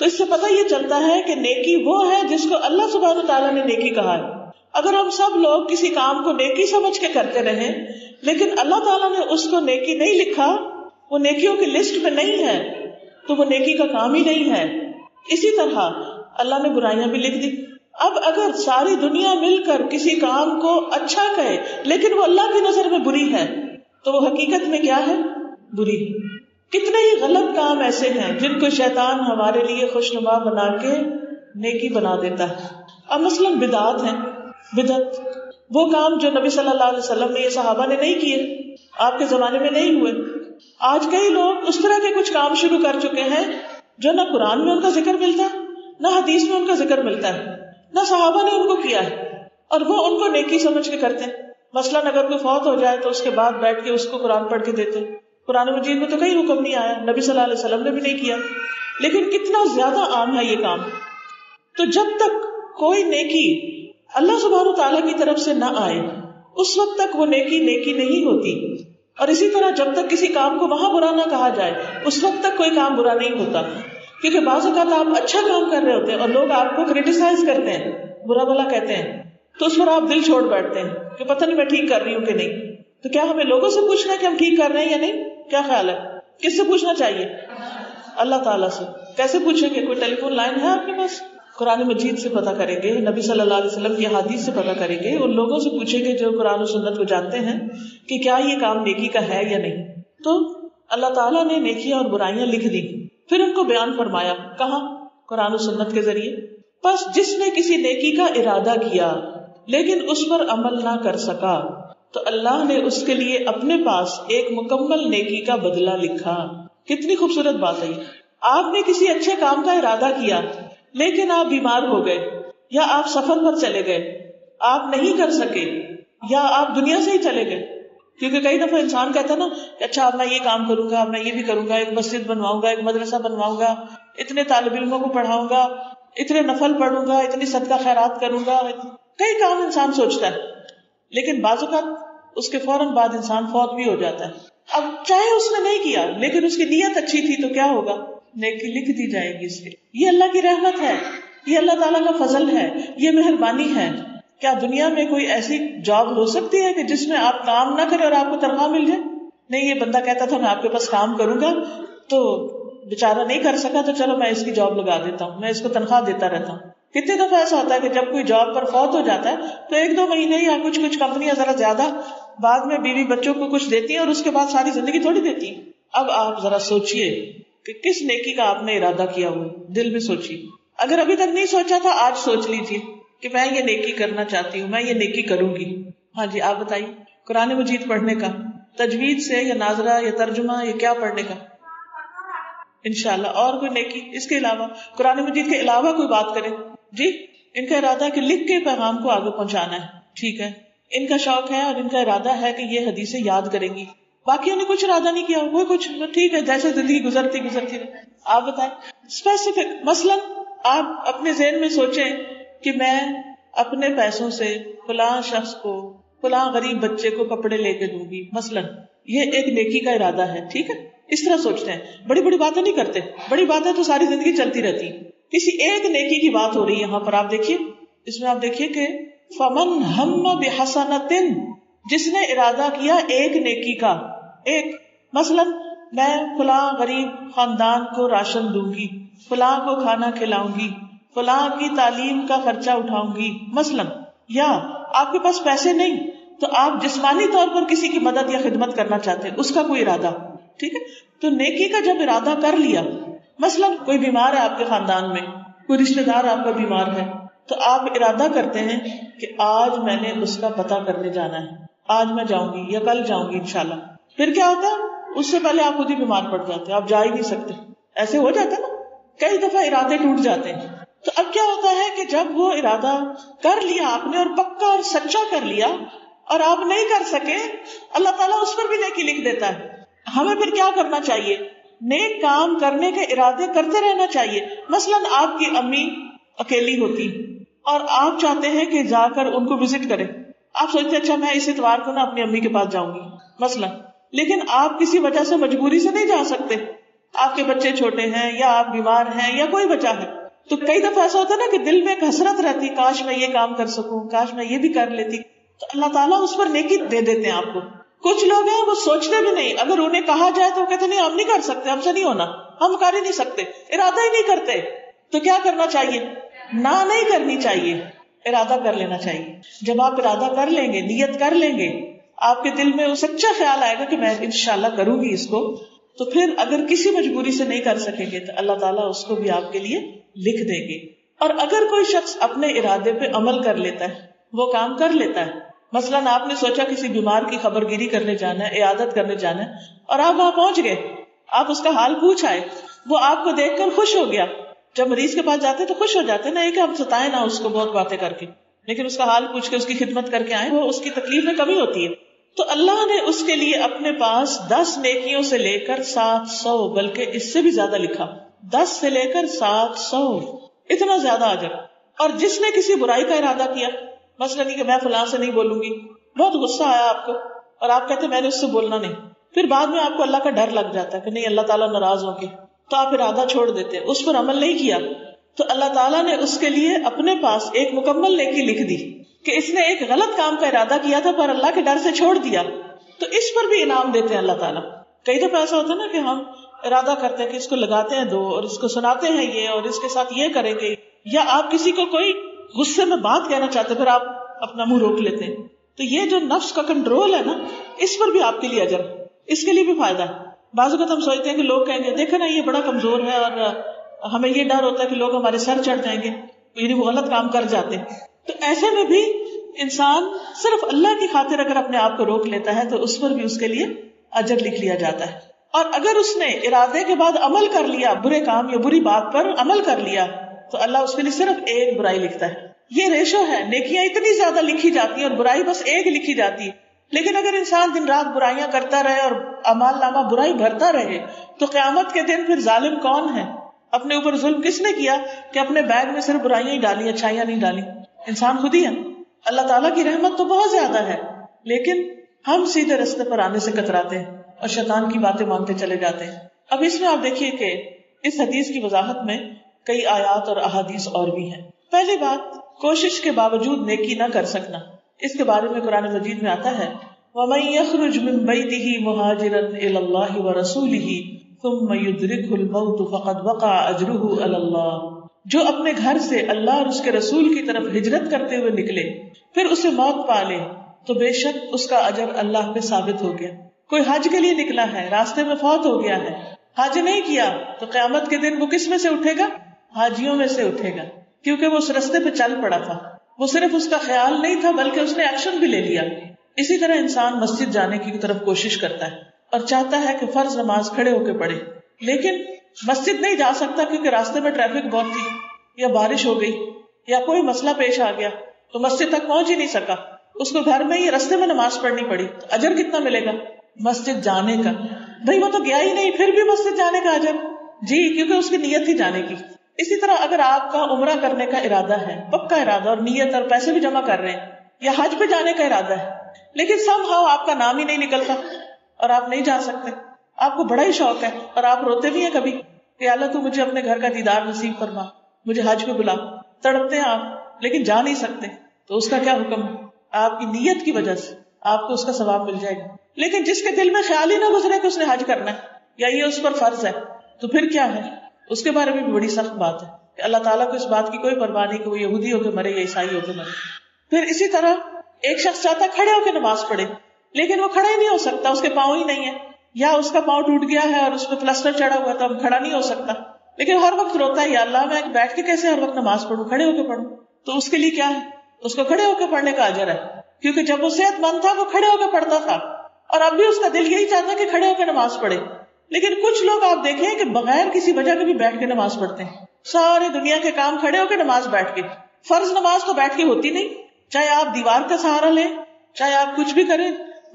तो इससे पता यह चलता है कि नेकी वो है जिसको अल्लाह सुब्हानहु तआला ने नेकी कहा है। अगर हम सब लोग किसी काम को नेकी समझ के करते रहे लेकिन अल्लाह ताला ने उसको नेकी नहीं लिखा, वो नेकियों की लिस्ट में नहीं है, तो वो नेकी का काम ही नहीं है। इसी तरह अल्लाह ने बुराइयां भी लिख दी। अब अगर सारी दुनिया मिलकर किसी काम को अच्छा कहे लेकिन वो अल्लाह की नजर में बुरी है तो वो हकीकत में क्या है? बुरी है। कितने ही गलत काम ऐसे हैं जिनको शैतान हमारे लिए खुशनुमा बना के नेकी बना देता है। अब मसलन बिदात है, बिदत वो काम जो नबी सल्लल्लाहु अलैहि वसल्लम ने, ये सहाबा ने नहीं किए, आपके जमाने में नहीं हुए। आज कई लोग उस तरह के कुछ काम शुरू कर चुके हैं जो ना कुरान में उनका जिक्र मिलता है, ना हदीस में उनका जिक्र मिलता है, ना सहाबा ने उनको किया है, और वो उनको नेकी समझ के करते हैं। मसलन अगर कोई फौत हो जाए तो उसके बाद बैठ के उसको कुरान पढ़ के देते हैं। कुरान मजीद में तो कई हुक्म नहीं आया, नबी सल्लल्लाहु अलैहि वसल्लम ने भी नहीं किया, लेकिन कितना ज्यादा आम है ये काम। तो जब तक कोई नेकी अल्लाह सुब्हानहू तआला की तरफ से ना आए उस वक्त तक वो नेकी नेकी नहीं होती, और इसी तरह जब तक किसी काम को वहां बुरा ना कहा जाए उस वक्त तक कोई काम बुरा नहीं होता। क्योंकि बाज़ औक़ात आप अच्छा काम कर रहे होते हैं और लोग आपको क्रिटिसाइज करते हैं, बुरा भला कहते हैं, तो उस पर आप दिल छोड़ बैठते हैं कि पता नहीं मैं ठीक कर रही हूँ कि नहीं। तो क्या हमें लोगों से पूछना है कि हम ठीक कर रहे हैं या नहीं? क्या ख्याल है? किससे पूछना चाहिए? अल्लाह ताला से। कैसे पूछेंगे? कोई टेलीफोन लाइन है आपके पास? कुरान मजीद से पता करेंगे, नबी सल्लल्लाहु अलैहि वसल्लम की हदीस से पता करेंगे, उन लोगों से पूछेंगे जो कुरान और सुन्नत को जानते हैं कि क्या ये काम नेकी का है या नहीं। तो अल्लाह ताला ने नेकियां और बुराइयां लिख दी, फिर उनको बयान फरमाया। कहाँ? कुरान और सुन्नत के जरिए। बस जिसने किसी नेकी का इरादा किया लेकिन उस पर अमल ना कर सका तो अल्लाह ने उसके लिए अपने पास एक मुकम्मल नेकी का बदला लिखा। कितनी खूबसूरत बात है। आपने किसी अच्छे काम का इरादा किया लेकिन आप बीमार हो गए, या आप सफर पर चले गए, आप नहीं कर सके, या आप दुनिया से ही चले गए। क्योंकि कई दफा इंसान कहता है ना, अच्छा अब मैं ये काम करूंगा, अब मैं ये भी करूंगा, एक मस्जिद बनवाऊंगा, एक मदरसा बनवाऊंगा, इतने तालिब इल्मों को पढ़ाऊंगा, इतने नफल पढ़ूंगा, इतनी सदका खैरात करूंगा, कई काम इंसान सोचता है। लेकिन बाज़ औक़ात उसके फौरन बाद इंसान फौत भी हो जाता है। अब चाहे उसने नहीं किया लेकिन उसकी नीयत अच्छी थी तो क्या होगा? नेकी लिख दी जाएगी इसके। ये अल्लाह की रहमत है, ये अल्लाह ताला का फजल है, ये मेहरबानी है। क्या दुनिया में कोई ऐसी जॉब हो सकती है कि जिसमें आप काम ना करें और आपको तनख्वाह मिल जाए? नहीं। ये बंदा कहता था मैं आपके पास काम करूंगा, तो बेचारा नहीं कर सका, तो चलो मैं इसकी जॉब लगा देता हूँ, मैं इसको तनख्वाह देता रहता हूँ। कितने दफा ऐसा होता है कि जब कोई जॉब पर फौत हो जाता है तो एक दो महीने या कुछ कंपनियां जरा ज्यादा, बाद में बीवी बच्चों को कुछ देती है और उसके बाद सारी जिंदगी थोड़ी देती है। अब आप जरा सोचिए कि किस नेकी का आपने इरादा किया हुआ, दिल में सोचिए। अगर अभी तक नहीं सोचा था, आज सोच लीजिए कि मैं ये नेकी करना चाहती हूँ, मैं ये नेकी करूंगी। हाँ जी, आप बताइए। कुरान मजीद पढ़ने का, तजवीद से या नाजरा या तर्जुमा, या क्या पढ़ने का? इंशाल्लाह। और कोई नेकी इसके अलावा, कुरान मजीद के अलावा कोई बात करें? जी, इनका इरादा है कि लिख के पैगाम को आगे पहुँचाना है, ठीक है, इनका शौक है और इनका इरादा है कि ये हदीसें याद करेंगी। बाकी उन्हें कुछ इरादा नहीं किया, वो कुछ ठीक है, जैसे जिंदगी गुजरती। आप बताएं स्पेसिफिक। मसलन आप अपने ज़हन में सोचें कि मैं अपने पैसों से फलां शख्स को, फलां गरीब बच्चे को कपड़े लेके दूंगी, मसलन ये एक नेकी का इरादा है, ठीक है। इस तरह सोचते हैं, बड़ी बड़ी बातें नहीं करते। बड़ी बातें तो सारी जिंदगी चलती रहती। किसी एक नेकी की बात हो रही है यहाँ पर, आप देखिए इसमें, आप देखिए कि फमन हम्मा बिहसनतिन, जिसने इरादा किया एक नेकी का, एक मसलन मैं फलां गरीब खानदान को राशन दूंगी, फलां को खाना खिलाऊंगी, फलां की तालीम का खर्चा उठाऊंगी मसलन, या आपके पास पैसे नहीं तो आप जिस्मानी तौर पर किसी की मदद या खिदमत करना चाहते हैं, उसका कोई इरादा, ठीक है। तो नेकी का जब इरादा कर लिया, मसलन कोई बीमार है आपके खानदान में, कोई रिश्तेदार आपका बीमार है, तो आप इरादा करते हैं कि आज मैंने उसका पता करने जाना है, आज मैं जाऊंगी या कल जाऊंगी इंशाल्लाह। फिर क्या होता है, उससे पहले आप खुद ही बीमार पड़ जाते हैं, आप जा ही नहीं सकते, ऐसे हो जाता है ना, कई दफा इरादे टूट जाते हैं। तो अब क्या होता है कि जब वो इरादा कर लिया आपने और पक्का और सच्चा कर लिया और आप नहीं कर सके, अल्लाह ताला उस पर भी नेकी लिख देता है। हमें फिर क्या करना चाहिए, नेक काम करने के इरादे करते रहना चाहिए। मसलन आपकी अम्मी अकेली होती और आप चाहते हैं कि जाकर उनको विजिट करें, आप सोचते अच्छा मैं इस इतवार को ना अपनी अम्मी के पास जाऊंगी मसलन, लेकिन आप किसी वजह से मजबूरी से नहीं जा सकते, आपके बच्चे छोटे हैं या आप बीमार हैं या कोई वजह है। तो कई दफा ऐसा होता है ना कि दिल में एक हसरत रहती, काश मैं ये काम कर सकूं, काश मैं ये भी कर लेती, तो अल्लाह ताला उस पर नेकी दे देते हैं आपको। कुछ लोग हैं वो सोचते भी नहीं, अगर उन्हें कहा जाए तो कहते नहीं हम नहीं कर सकते, हमसे नहीं होना, हम कर ही नहीं सकते, इरादा ही नहीं करते। तो क्या करना चाहिए, ना नहीं करनी चाहिए, इरादा कर लेना चाहिए। जब आप इरादा कर लेंगे, नियत कर लेंगे, आपके दिल में उस अच्छा ख्याल आएगा कि मैं इंशाल्लाह करूंगी इसको, तो फिर अगर किसी मजबूरी से नहीं कर सकेंगे तो अल्लाह ताला उसको भी आपके लिए लिख देंगे। और अगर कोई शख्स अपने इरादे पे अमल कर लेता है, वो काम कर लेता है, मसलन आपने सोचा किसी बीमार की खबरगिरी करने जाना है, इयादत करने जाना है, और आप वहां पहुंच गए, आप उसका हाल पूछ आए, वो आपको देखकर खुश हो गया। जब मरीज के पास जाते तो खुश हो जाते ना, कि हम सताए ना उसको बहुत बातें करके, लेकिन उसका हाल पूछ के उसकी खिदमत करके आए, वो उसकी तकलीफ में कमी होती है। तो अल्लाह ने उसके लिए अपने पास 10 नेकियों से लेकर 700, बल्कि इससे भी ज्यादा लिखा, 10 से लेकर 700, इतना ज्यादा अजर। और जिसने किसी बुराई का इरादा किया, मसलन कि मैं फलां से नहीं बोलूंगी, बहुत गुस्सा आया आपको और आप कहते मैंने उससे बोलना नहीं, फिर बाद में आपको अल्लाह का डर लग जाता है कि नहीं अल्लाह ताला नाराज होंगे, तो आप इरादा छोड़ देते, उस पर अमल नहीं किया, तो अल्लाह ताला ने उसके लिए अपने पास एक मुकम्मल नेकी लिख दी कि इसने एक गलत काम का इरादा किया था पर अल्लाह के डर से छोड़ दिया, तो इस पर भी इनाम देते हैं अल्लाह ताला। कई दफा ऐसा होता है ना कि हम इरादा करते हैं कि इसको लगाते हैं दो, और इसको सुनाते हैं ये, और इसके साथ ये करेंगे, या आप किसी को कोई गुस्से में बात कहना चाहते फिर आप अपना मुंह रोक लेते हैं। तो ये जो नफ्स का कंट्रोल है ना, इस पर भी आपके लिए अजर, इसके लिए भी फायदा है। बाजू हम सोचते हैं कि लोग कहेंगे देखे ना ये बड़ा कमजोर है, और हमें ये डर होता है कि लोग हमारे सर चढ़ जाएंगे, यानी वो गलत काम कर जाते हैं। तो ऐसे में भी इंसान सिर्फ अल्लाह की खातिर अगर अपने आप को रोक लेता है तो उस पर भी उसके लिए अजर लिख लिया जाता है। और अगर उसने इरादे के बाद अमल कर लिया, बुरे काम या बुरी बात पर अमल कर लिया, तो अल्लाह उसके लिए सिर्फ एक बुराई लिखता है। ये रेशो है, नेकियां इतनी ज्यादा लिखी जाती है और बुराई बस एक लिखी जाती है। लेकिन अगर इंसान दिन रात बुराइयां करता रहे और अमाल नामा बुराई भरता रहे, तो क्यामत के दिन फिर जालिम कौन है, अपने ऊपर जुल्म किसने किया कि अपने बैग में सिर्फ बुराइयां ही डाली, अच्छाइयां नहीं डाली, इंसान खुद ही है। अल्लाह ताला की रहमत तो बहुत ज्यादा है, लेकिन हम सीधे रास्ते पर आने से कतराते हैं और शैतान की बातें मानते चले जाते हैं। अब इसमें आप देखिए कि इस हदीस की वजाहत में कई आयात और अहादीस और भी हैं। पहली बात, कोशिश के बावजूद नेकी ना कर सकना, इसके बारे में कुरान मजीद में आता है, वमन यखरुज मिन बैतिही मुहाजिरन इलल्लाहि व रसूलिही थुम्मा युद्रिकुल मौत फकद वक़अ अजरुहु अलल्लाह। जो अपने घर से अल्लाह और उसके रसूल की तरफ हिजरत करते हुए निकले फिर उसे मौत पाले तो बेशक उसका अजर अल्लाह पे साबित हो गया। कोई हज के लिए निकला है, रास्ते में फौत हो गया है, हज नहीं किया, तो क़यामत के दिन वो किस में से उठेगा, हाजियों में से उठेगा, क्योंकि वो उस रास्ते पे चल पड़ा था, वो सिर्फ उसका ख्याल नहीं था बल्कि उसने एक्शन भी ले लिया। इसी तरह इंसान मस्जिद जाने की तरफ कोशिश करता है और चाहता है कि फर्ज नमाज खड़े होकर पढ़े, लेकिन मस्जिद नहीं जा सकता क्योंकि रास्ते में ट्रैफिक बहुत थी, या बारिश हो गई, या कोई मसला पेश आ गया, तो मस्जिद तक पहुंच ही नहीं सका, उसको घर में ही रास्ते में नमाज पढ़नी पड़ी। तो अजर कितना मिलेगा मस्जिद जाने का, भाई वो तो गया ही नहीं, फिर भी मस्जिद जाने का अजर, जी क्योंकि उसकी नीयत ही जाने की। इसी तरह अगर आपका उम्रा करने का इरादा है, पक्का इरादा और नीयत और पैसे भी जमा कर रहे हैं, या हज पे जाने का इरादा है, लेकिन समहाउ आपका नाम ही नहीं निकलता और आप नहीं जा सकते, आपको बड़ा ही शौक है और आप रोते भी हैं कभी कि अल्लाह तू मुझे अपने घर का दीदार नसीब फरमा, मुझे हज पे बुला, तड़पते हैं आप लेकिन जा नहीं सकते, तो उसका क्या हुक्म है, आपकी नीयत की वजह से आपको उसका सवाब मिल जाएगा। लेकिन जिसके दिल में ख्याल ही ना गुजरे कि उसने हज करना है या ये उस पर फर्ज है तो फिर क्या है? उसके बारे में भी बड़ी सख्त बात है कि अल्लाह ताला को इस बात की कोई परवाह नहीं कि वो यहूदी होके मरे या ईसाई होके मरे। फिर इसी तरह एक शख्स चाहता खड़े होके नमाज पढ़े, लेकिन वो खड़ा ही नहीं हो सकता, उसके पाँव ही नहीं है, या उसका पाँव टूट गया है और उस पर प्लास्टर चढ़ा हुआ है तो अब खड़ा नहीं हो सकता, लेकिन हर वक्त रोता है, या अल्लाह मैं बैठ के कैसे हर वक्त नमाज पढ़ूं, खड़े होकर पढ़ूं। तो उसके लिए क्या है? उसको खड़े होकर पढ़ने का अजर है, क्योंकि जब वो सेहतमंद था वो खड़े होकर पढ़ता था और अब भी उसका दिल यही चाहता कि खड़े होकर नमाज पढ़े। लेकिन कुछ लोग आप देखें कि बगैर किसी वजह के भी बैठ के नमाज पढ़ते हैं, सारे दुनिया के काम खड़े होकर नमाज बैठ के। फर्ज नमाज तो बैठ के होती नहीं, चाहे आप दीवार का सहारा लें, चाहे आप कुछ भी करें,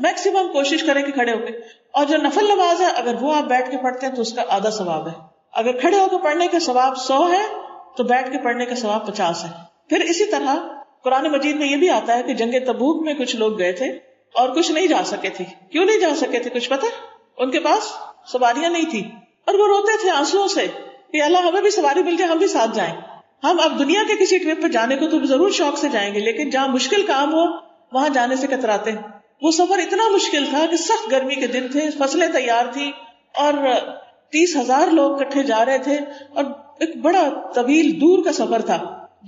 मैक्सिमम कोशिश करें कि खड़े होकर। और जो नफल नमाज है अगर वो आप बैठ के पढ़ते हैं तो उसका आधा सवाब है। अगर खड़े होकर पढ़ने का सवाब 100 है तो बैठ के पढ़ने का सवाब 50 है। फिर इसी तरह कुरान मजीद में ये भी आता है कि जंगे तबूक में कुछ लोग गए थे और कुछ नहीं जा सके थे। क्यों नहीं जा सके थे कुछ पता? उनके पास सवारियां नहीं थी और वो रोते थे आंसुओं से कि अल्लाह हमें भी सवारी मिल जाए, हम भी साथ जाएं। हम अब दुनिया के किसी ट्रिप पर जाने को तो जरूर शौक से जाएंगे, लेकिन जहाँ मुश्किल काम हो वहां जाने से कतराते हैं। वो सफर इतना मुश्किल था कि सख्त गर्मी के दिन थे, फसलें तैयार थी और 30,000 लोग इकट्ठे जा रहे थे और एक बड़ा तवील दूर का सफर था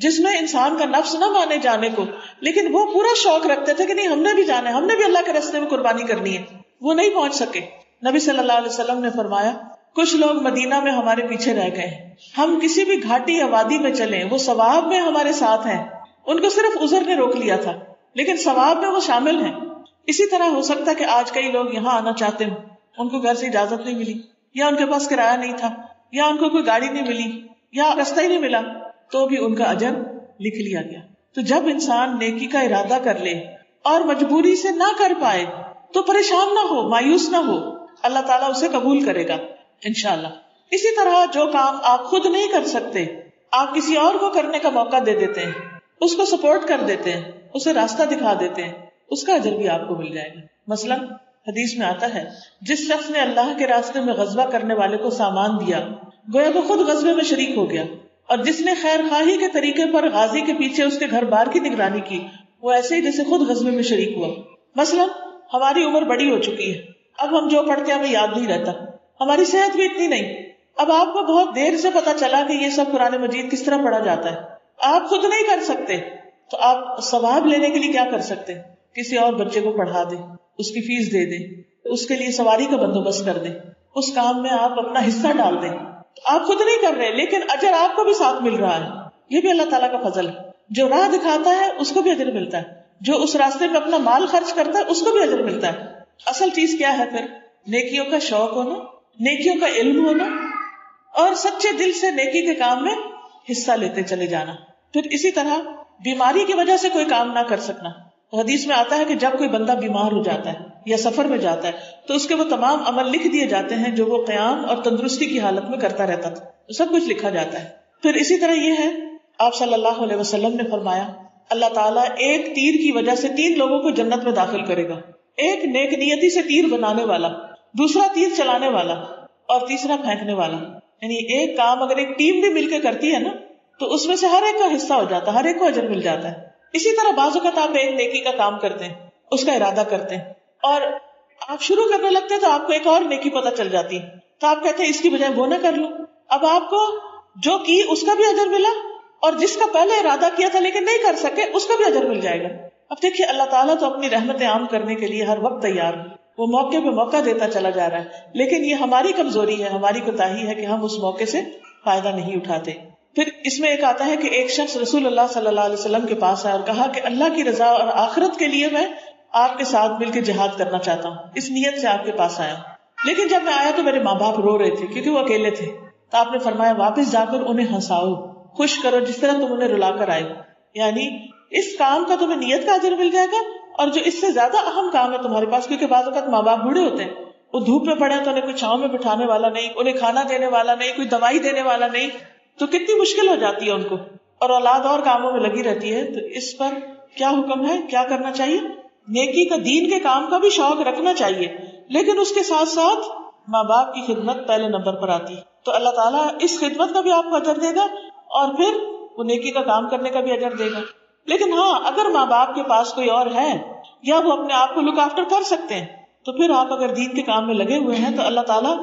जिसमें इंसान का नफ्स न माने जाने को, लेकिन वो पूरा शौक रखते थे कि नहीं हमने भी जाना है, हमने भी अल्लाह के रास्ते में कुर्बानी करनी है। वो नहीं पहुंच सके। नबी सल्लल्लाहु अलैहि वसल्लम ने फरमाया कुछ लोग मदीना में हमारे पीछे रह गए। हम किसी भी घाटी या वादी में चले वो सवाब में हमारे साथ हैं, उनको सिर्फ उजर ने रोक लिया था, लेकिन सवाब में वो शामिल हैं। इसी तरह हो सकता है कि आज कई लोग यहाँ आना चाहते हो, उनको घर से इजाजत नहीं मिली, या उनके पास किराया नहीं था, या उनको कोई गाड़ी नहीं मिली, या रास्ता ही नहीं मिला, तो भी उनका अजर लिख लिया गया। तो जब इंसान नेकी का इरादा कर ले और मजबूरी से ना कर पाए तो परेशान ना हो, मायूस ना हो, अल्लाह ताला उसे कबूल करेगा इंशाल्लाह। इसी तरह जो काम आप खुद नहीं कर सकते आप किसी और को करने का मौका दे देते हैं, उसको सपोर्ट कर देते हैं, उसे रास्ता दिखा देते हैं, उसका अजर भी आपको मिल जाएगा। मसलन हदीस में आता है जिस शख्स ने अल्लाह के रास्ते में गजवा करने वाले को सामान दिया गोया वो खुद गजबे में शरीक हो गया, और जिसने खैर खाही के तरीके पर गाजी के पीछे उसके घर बार की निगरानी की वो ऐसे ही जैसे खुद गजबे में शरीक हुआ। मसलन हमारी उम्र बड़ी हो चुकी है, अब हम जो पढ़ते हैं हमें याद नहीं रहता, हमारी सेहत भी इतनी नहीं। अब आपको बहुत देर से पता चला कि ये सब कुरान मजीद किस तरह पढ़ा जाता है, आप खुद नहीं कर सकते तो आप सवाब लेने के लिए क्या कर सकते? किसी और बच्चे को पढ़ा दे, उसकी फीस दे दे, उसके लिए सवारी का बंदोबस्त कर दे, उस काम में आप अपना हिस्सा डाल दे। आप खुद नहीं कर रहे लेकिन अजर आपको भी साथ मिल रहा है, ये भी अल्लाह ताला का फजल है। जो राह दिखाता है उसको भी अजर मिलता है, जो उस रास्ते में अपना माल खर्च करता है उसको भी अजर मिलता है। असल चीज क्या है फिर? नेकियों का शौक होना, नेकियों का इल्म होना, और सच्चे दिल से नेकी के काम में हिस्सा लेते चले जाना। फिर इसी तरह बीमारी की वजह से कोई काम ना कर सकना। हदीस में आता है कि जब कोई बंदा बीमार हो जाता है या सफर में जाता है तो उसके वो तमाम अमल लिख दिए जाते हैं जो वो क़याम और तंदुरुस्ती की हालत में करता रहता था, तो सब कुछ लिखा जाता है। फिर इसी तरह ये है आप सल्लल्लाहु अलैहि वसल्लम ने फरमाया अल्लाह ताला एक तीर की वजह से 3 लोगों को जन्नत में दाखिल करेगा, एक नेक नियति से तीर बनाने वाला, दूसरा तीर चलाने वाला और तीसरा फेंकने वाला। यानी एक काम अगर एक टीम भी मिलकर करती है ना तो उसमें से हर एक का हिस्सा हो जाता है, हर एक को अजर मिल जाता है। इसी तरह बाज़ औक़ात आप एक नेकी का काम करते हैं, उसका इरादा करते हैं और आप शुरू करने लगते हैं तो आपको एक और नेकी पता चल जाती है, तो आप कहते हैं इसकी बजाय वो ना कर लूं। अब आपको जो की उसका भी अजर मिला और जिसका पहले इरादा किया था लेकिन नहीं कर सके उसका भी अजर मिल जाएगा। अब देखिए अल्लाह ताला तो अपनी रहमतें आम करने के लिए हर वक्त तैयार है, वो मौके पे मौका देता चला जा रहा है, लेकिन ये हमारी कमजोरी है, हमारी कोताही है कि हम उस मौके से फायदा नहीं उठाते। फिर इसमें एक आता है कि एक शख्स रसूलुल्लाह सल्लल्लाहु अलैहि वसल्लम के पास आया और कहा कि अल्लाह की रजा और आखिरत के लिए मैं आपके साथ मिलकर जिहाद करना चाहता हूँ, इस नियत से आपके पास आया, लेकिन जब मैं आया तो मेरे माँ बाप रो रहे थे क्योंकि वो अकेले थे। तो आपने फरमाया वापस जाकर उन्हें हंसाओ, खुश करो जिस तरह तुम उन्हें रुला कर आए। यानी इस काम का तुम्हें नियत का अजर मिल जाएगा और जो इससे ज्यादा अहम काम है तुम्हारे पास, क्योंकि बाज़ औक़ात माँ बाप बूढ़े होते हैं, वो धूप में पड़े तो उन्हें कोई छांव में बिठाने वाला नहीं, उन्हें खाना देने वाला नहीं, कोई दवाई देने वाला नहीं, तो कितनी मुश्किल हो जाती है उनको, और औलाद और कामों में लगी रहती है। तो इस पर क्या हुक्म है, क्या करना चाहिए? नेकी का, दीन के काम का भी शौक रखना चाहिए, लेकिन उसके साथ साथ माँ बाप की खिदमत पहले नंबर पर आती है। तो अल्लाह ताला इस खिदमत का भी आपको अजर देगा और फिर वो नेकी का काम करने का भी अजर देगा। लेकिन हाँ, अगर माँ बाप के पास कोई और है या वो अपने आप को लुक आफ्टर कर सकते हैं तो फिर आप अगर दीन के काम में लगे हुए हैं तो अल्लाह ताला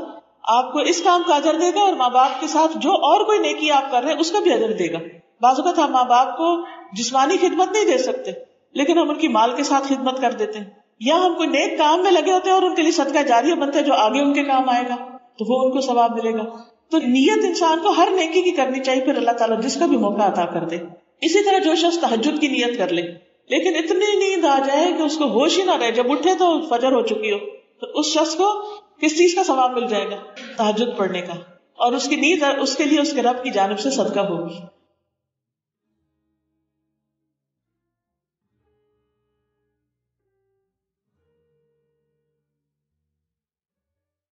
आपको इस काम का अजर देगा और माँ बाप के साथ जो और कोई नेकी आप कर रहे हैं उसका भी अजर देगा। बाजुकत हम माँ बाप को जिस्मानी खिदमत नहीं दे सकते, लेकिन हम उनकी माल के साथ खिदमत कर देते हैं, या हम कोई नेक काम में लगे होते हैं और उनके लिए सदका जारिया बनता है जो आगे उनके काम आएगा, तो वो उनको सवाब मिलेगा। तो नियत इंसान को हर नेकी की करनी चाहिए, फिर अल्लाह ताला जिसका भी मौका अता कर दे। इसी तरह जो शख्स तहज्जुद की नियत कर ले, लेकिन इतनी नींद आ जाए कि उसको होश ही ना रहे, जब उठे तो फजर हो चुकी हो, तो उस शख्स को किस चीज का सवाब मिल जाएगा? तहज्जुद पढ़ने का। और उसकी नीयत उसके लिए उसके रब की जानिब से सदका होगी।